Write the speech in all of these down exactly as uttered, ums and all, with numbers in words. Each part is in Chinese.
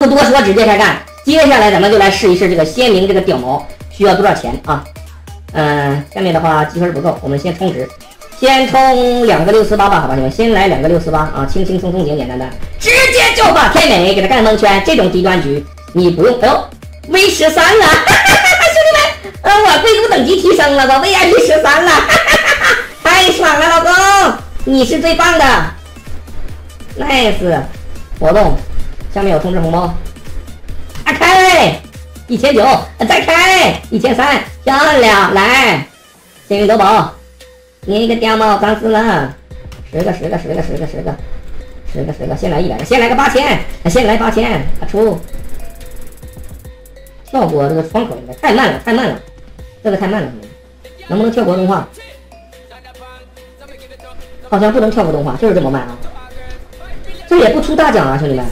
不多说，直接开干。接下来咱们就来试一试这个鲜明这个顶毛需要多少钱啊？嗯、呃，下面的话积分不够，我们先充值，先充两个六四八吧，好吧，你们先来两个六四八啊，轻轻松松，简简单单，直接就把天美给他干蒙圈。这种低端局你不用，哎呦 ，V 十三了，哈哈哈哈，兄弟们，呃，我贵族等级提升了，我 V I P 十三了，哈哈哈哈，太爽了，老公，你是最棒的 ，nice， 活动。 下面有充值红包，啊开一千九，再开一千三，漂亮！来，幸运夺宝，你个掉毛脏死了！十个，十个，十个，十个，十个，十个，十个，先来一百个，先来个八千，先来八千，啊出！跳过这个窗口应该太慢了，太慢了，这个太慢了，能不能跳过动画？好像不能跳过动画，就是这么慢啊！这也不出大奖啊，兄弟们！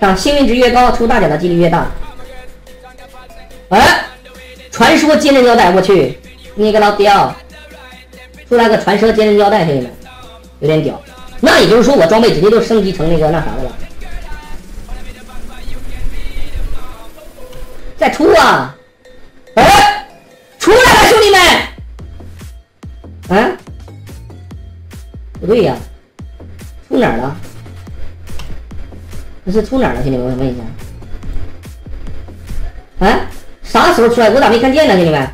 啊，幸运值越高，出大奖的几率越大。哎，传说接人腰带，我去，你个老屌！出来个传说接人腰带，兄弟们，有点屌。那也就是说，我装备直接就升级成那个那啥的了。再出啊！哎，出来了，兄弟们！啊，不对呀、啊，出哪儿了？ 这是出哪儿了，兄弟们？我想问一下，啊，啥时候出来？我咋没看见呢，兄弟们？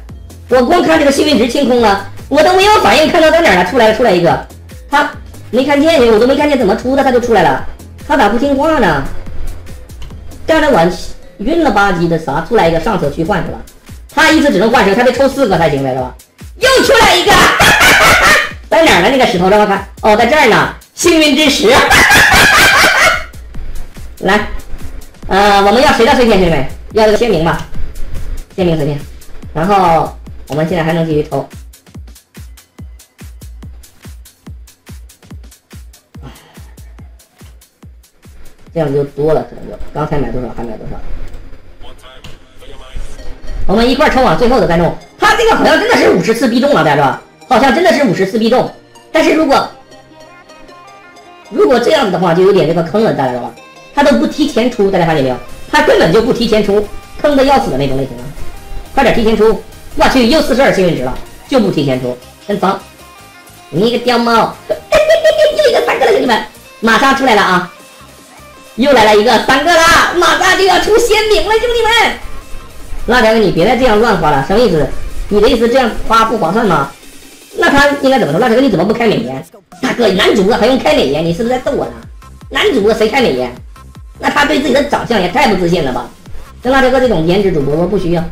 我光看这个幸运值清空了，我都没有反应，看到在哪儿了？出来了，出来一个，他没看见，我都没看见怎么出的，他就出来了，他咋不听话呢？干得我晕了吧唧的啥？出来一个上手去换去了，他一次只能换十，他得抽四个才行呗，是吧？又出来一个，哈哈哈哈在哪儿呢？那个石头让我看，哦，在这儿呢，幸运之石。哈哈哈哈 来，呃，我们要谁的碎片，兄弟们？要这个签名吧，签名碎片。然后我们现在还能继续抽。这样就多了，可能就刚才买多少还买多少。我们一块抽啊，最后的再中。他这个好像真的是五十次必中了，大家知道？好像真的是五十次必中。但是如果如果这样子的话，就有点这个坑了，大家知道吧？ 他都不提前出，大家发现没有？他根本就不提前出，坑的要死的那种类型啊！快点提前出！我去，又四十二幸运值了，就不提前出，真脏！你个屌猫！又一个三个了，兄弟们，马上出来了啊！又来了一个三个啦，马上就要出鲜明了，兄弟们！辣条，你别再这样乱花了，什么意思？你的意思这样花不划算吗？那他应该怎么说？辣条，你怎么不开美颜？大哥，男主啊，还用开美颜？你是不是在逗我呢？男主啊，谁开美颜？ 那他对自己的长相也太不自信了吧！像辣条哥这种颜值主播，我不需要。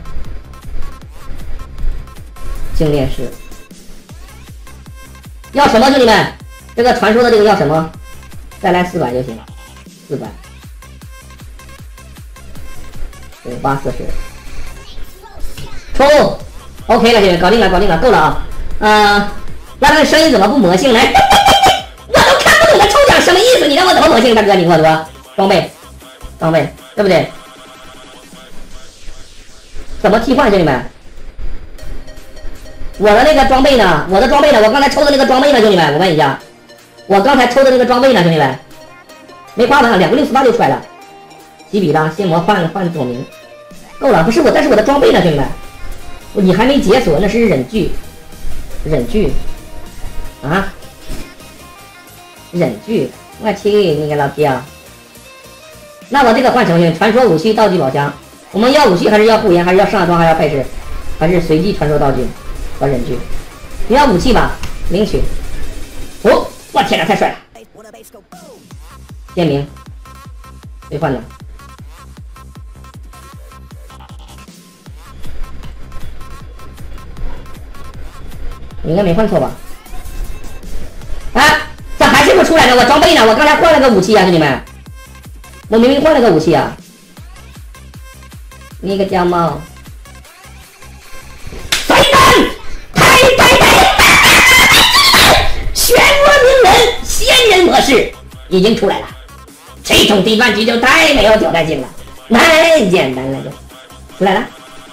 精炼师要什么？兄弟们，这个传说的这个要什么？再来四百就行了，四百五八四十，冲 ！OK 了，兄弟们，搞定了，搞定了，够了啊！呃，那这个声音怎么不魔性呢？我都看不懂他抽奖什么意思，你让我怎么魔性，大哥你跟我说。 装备，装备，对不对？怎么替换，兄弟们？我的那个装备呢？我的装备呢？我刚才抽的那个装备呢，兄弟们？我问一下，我刚才抽的那个装备呢，兄弟们？没花完，两个六十八就出来了。几比拉，新魔换换左明，够了。不是我，但是我的装备呢，兄弟们？你还没解锁，那是忍具，忍具，啊，忍具，我去你个老弟啊！ 那我这个换什么去？传说武器道具宝箱，我们要武器还是要护眼，还是要上装，还是要配饰，还是随机传说道具和忍具？你要武器吧，领取。哦，我天哪，太帅了！签名，兑换了。你应该没换错吧？啊，咋还是不出来呢？我装备呢？我刚才换了个武器啊，兄弟们。 我明明换了个武器啊！你个家猫！飞奔，飞飞飞！漩涡鸣人仙人模式已经出来了，这种低端局就太没有挑战性了，太简单了就出来了。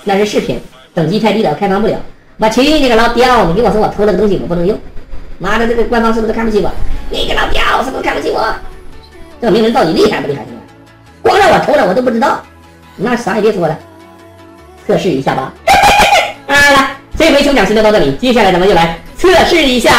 那是视频，等级太低了，开放不了。我去你个老屌！你给我说我偷了个东西，我不能用。妈的，这个官方是不是看不起我？你个老屌，是不是看不起我？这鸣人到底厉害不厉害？光让我瞅瞅我都不知道，那啥也别说了，测试一下吧。啊，来，这回抽奖时间到这里，接下来咱们就来测试一下。